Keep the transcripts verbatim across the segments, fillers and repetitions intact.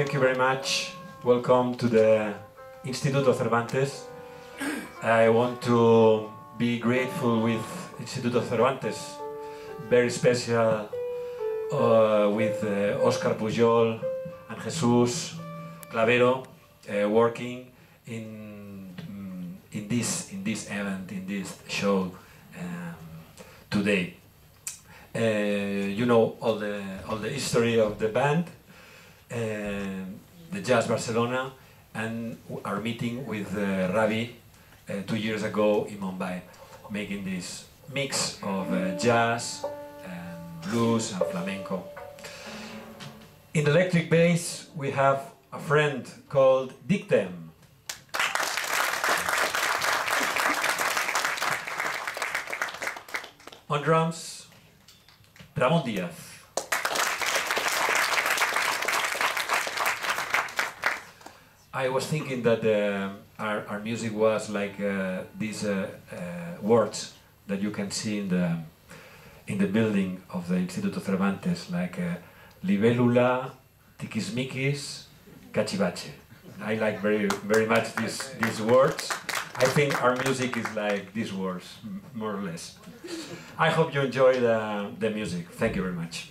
thank you very much. Welcome to the Instituto Cervantes. I want to be grateful with Instituto Cervantes, very special uh, with uh, Oscar Puigol and Jesus Clavero uh, working in um, in this in this event, in this show um, today. Uh, you know all the all the history of the band, uh, the Jazz Barcelona, and our meeting with uh, Ravi uh, two years ago in Mumbai, making this mix of uh, jazz, and blues, and flamenco. In the electric bass, we have a friend called Dick Them. On drums, Ramón Díaz. I was thinking that uh, our, our music was like uh, these uh, uh, words that you can see in the in the building of the Instituto Cervantes, like uh, libélula, tiquismiquis, cachivache. I like very very much these these words. I think our music is like these words, more or less. I hope you enjoy the, the music. Thank you very much.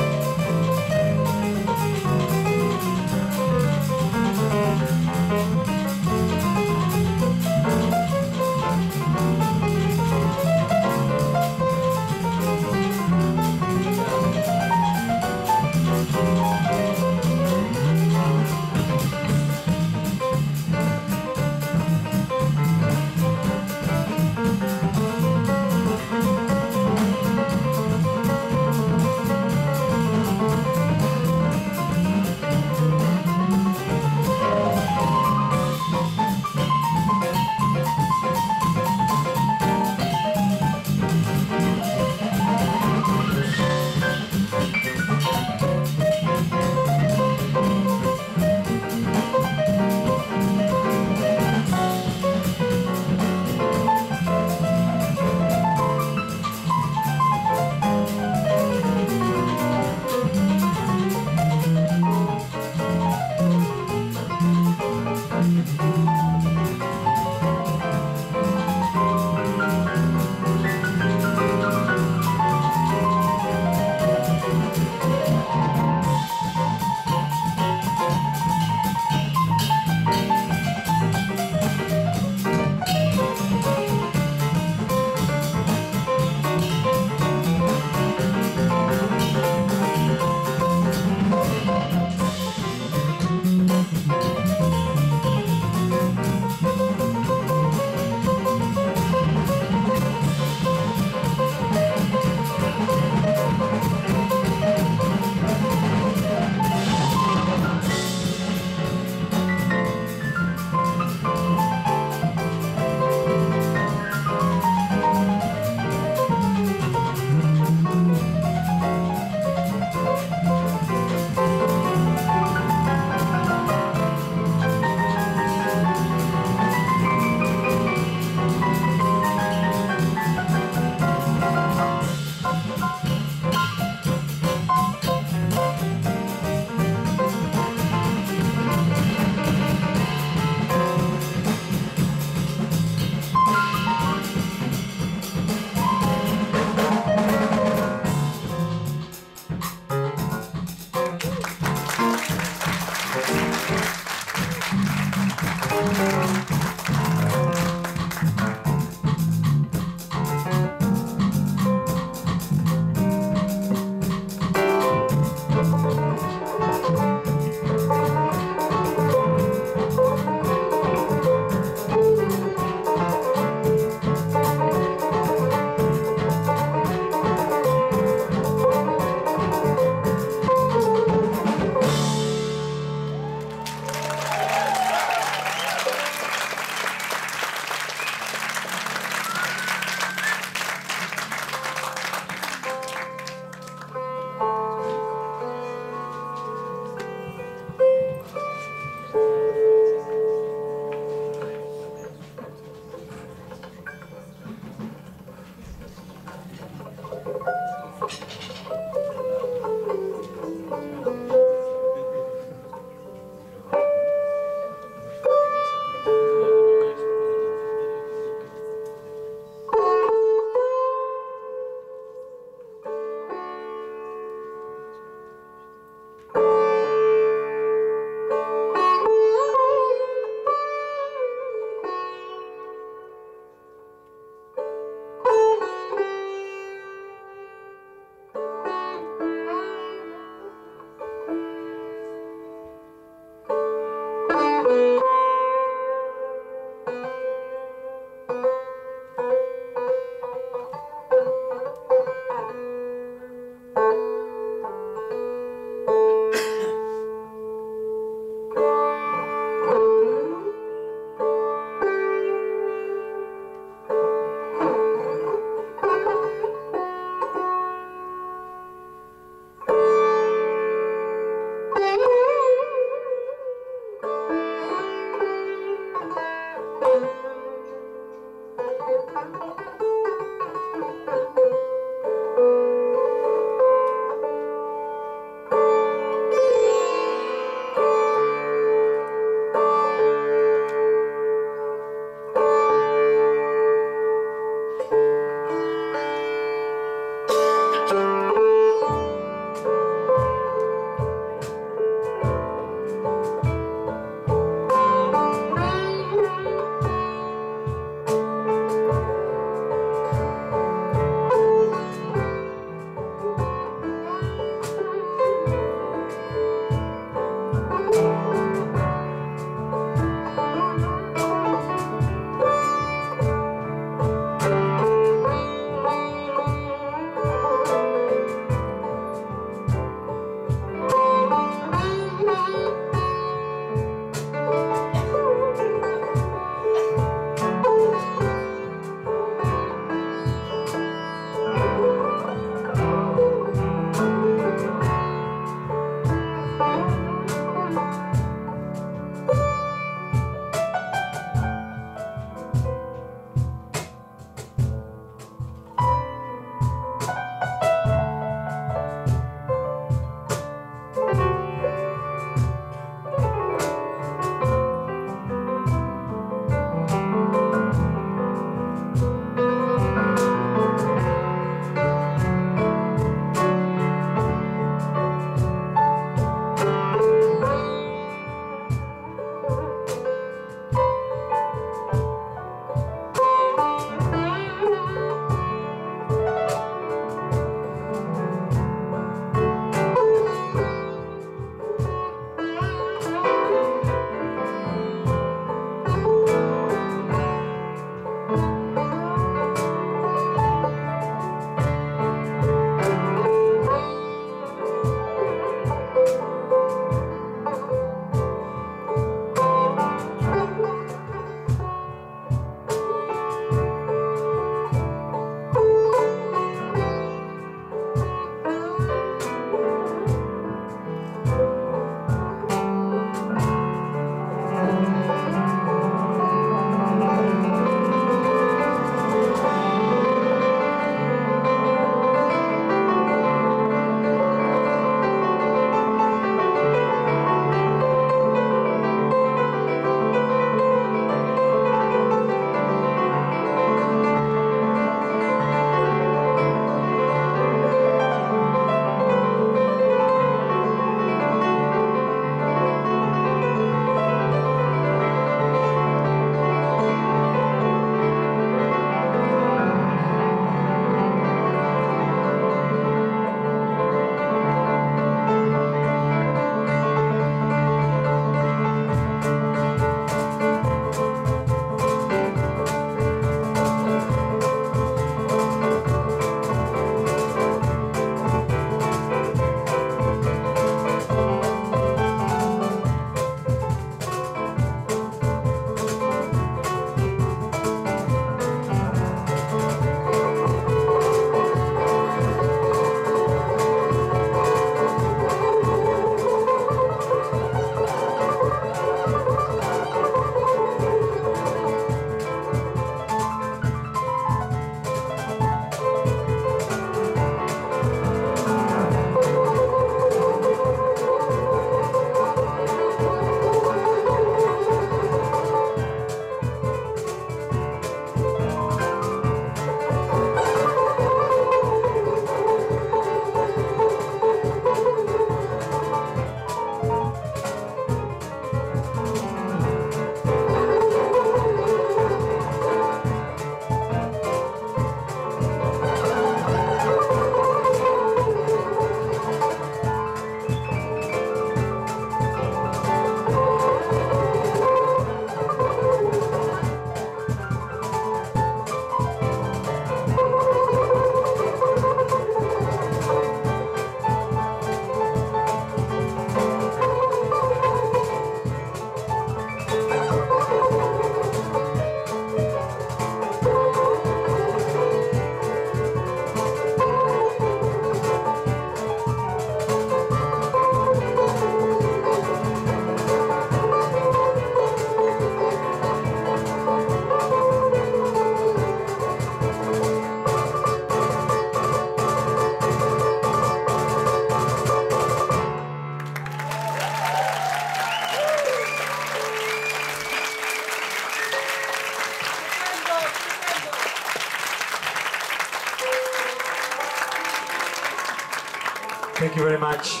Thank you very much.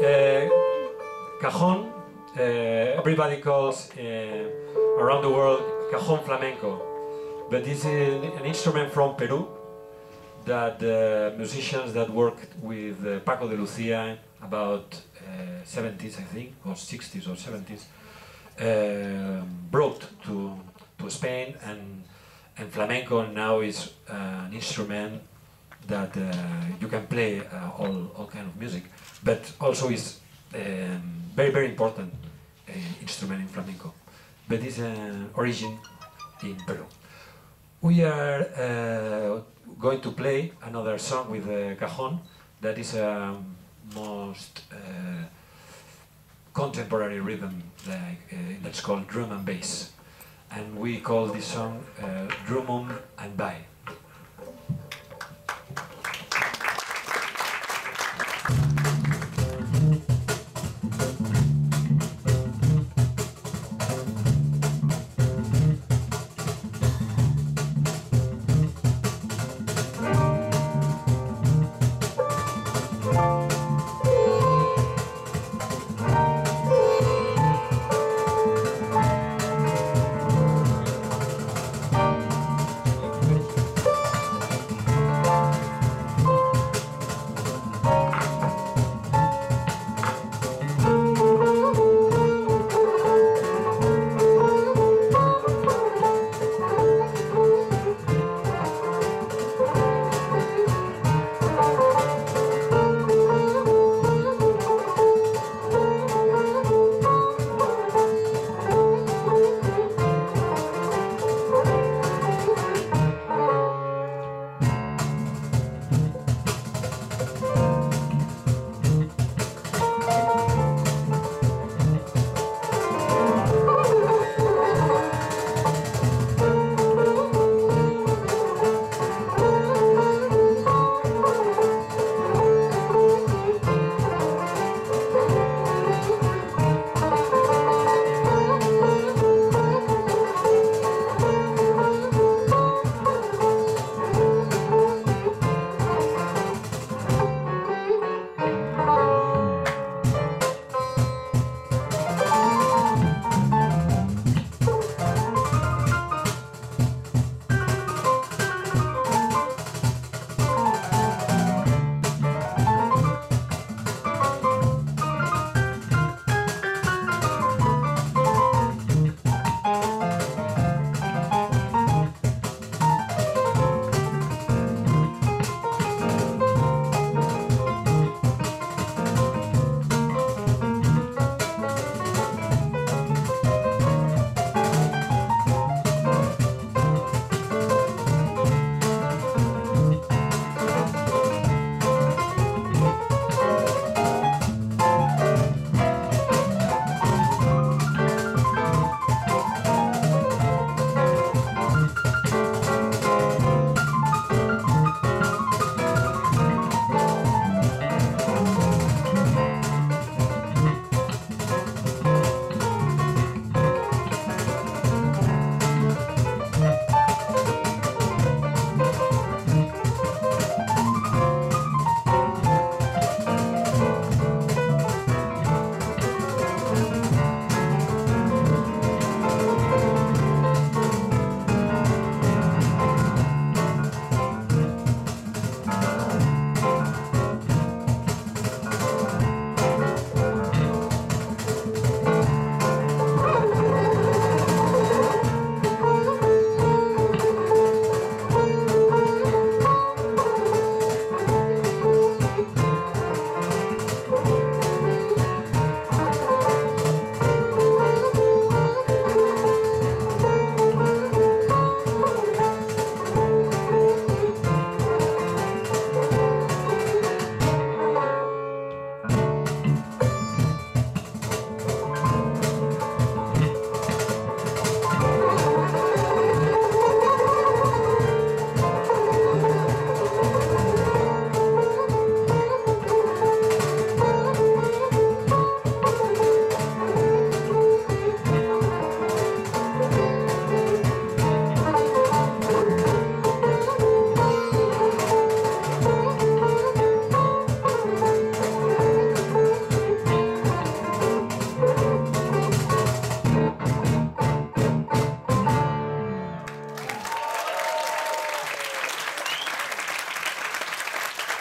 Uh, Cajón, uh, everybody calls uh, around the world Cajón flamenco, but this is an instrument from Peru that uh, musicians that worked with uh, Paco de Lucia about uh, seventies, I think, or sixties or seventies, uh, brought to, to Spain, and, and flamenco now is uh, an instrument that uh, you can play uh, all, all kind of music, but also is um, very, very important uh, instrument in flamenco, but it's an uh, origin in Peru. We are uh, going to play another song with uh, Cajon, that is a most uh, contemporary rhythm, like, uh, that's called drum and bass, and we call this song uh, Drumum and Bai. Thank you.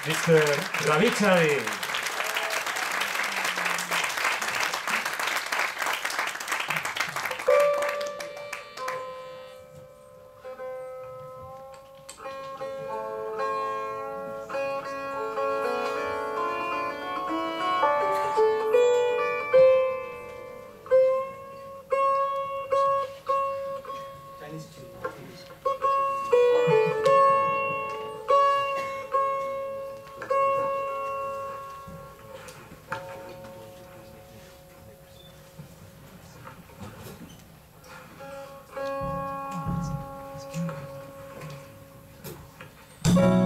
míster Ravi. Thank you.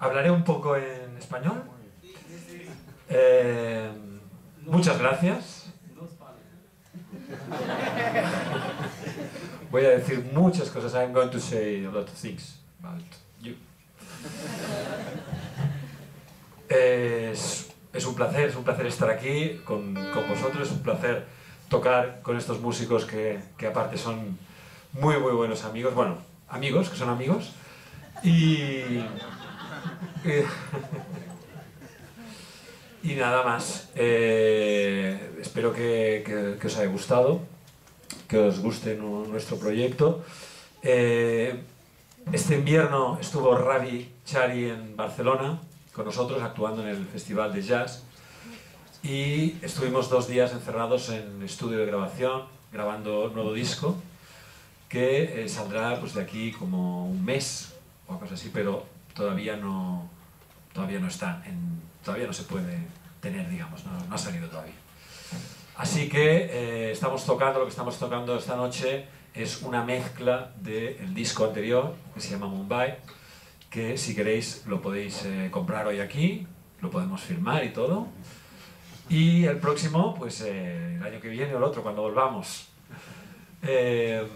Hablaré un poco en español. Eh, muchas gracias. Voy a decir muchas cosas. I'm going to say a lot of things about you. Es, es un placer, es un placer estar aquí con, con vosotros. Es un placer tocar con estos músicos que, que aparte son muy, muy buenos amigos. Bueno, amigos, que son amigos. Y... y nada más. Eh, espero que, que, que os haya gustado, que os guste nuestro proyecto. Eh, este invierno estuvo Ravi Chari en Barcelona con nosotros actuando en el Festival de Jazz y estuvimos dos días encerrados en estudio de grabación grabando un nuevo disco que eh, saldrá pues de aquí como un mes o cosas así, pero todavía no, todavía no está, en, todavía no se puede tener, digamos, no, no ha salido todavía. Así que eh, estamos tocando, lo que estamos tocando esta noche es una mezcla del disco anterior, que se llama Mumbai, que si queréis lo podéis eh, comprar hoy aquí, lo podemos firmar y todo. Y el próximo, pues eh, el año que viene o el otro, cuando volvamos. Eh,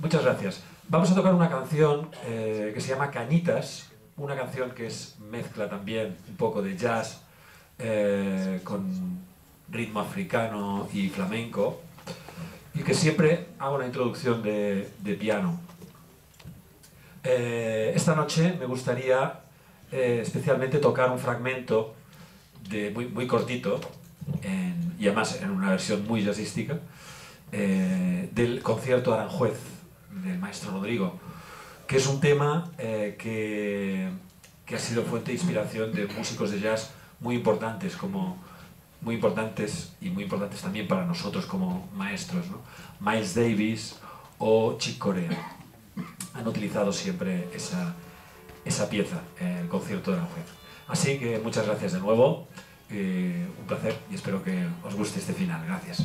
muchas gracias. Vamos a tocar una canción eh, que se llama Cañitas, una canción que es mezcla también un poco de jazz eh, con ritmo africano y flamenco y que siempre hago una introducción de, de piano. Eh, esta noche me gustaría eh, especialmente tocar un fragmento de muy, muy cortito en, y además en una versión muy jazzística eh, del Concierto Aranjuez del maestro Rodrigo, que es un tema eh, que, que ha sido fuente de inspiración de músicos de jazz muy importantes, como, muy importantes y muy importantes también para nosotros como maestros, ¿no? Miles Davis o Chick Corea han utilizado siempre esa, esa pieza, el Concierto de Aranjuez. Así que muchas gracias de nuevo, eh, un placer y espero que os guste este final. Gracias.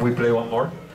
We play one more.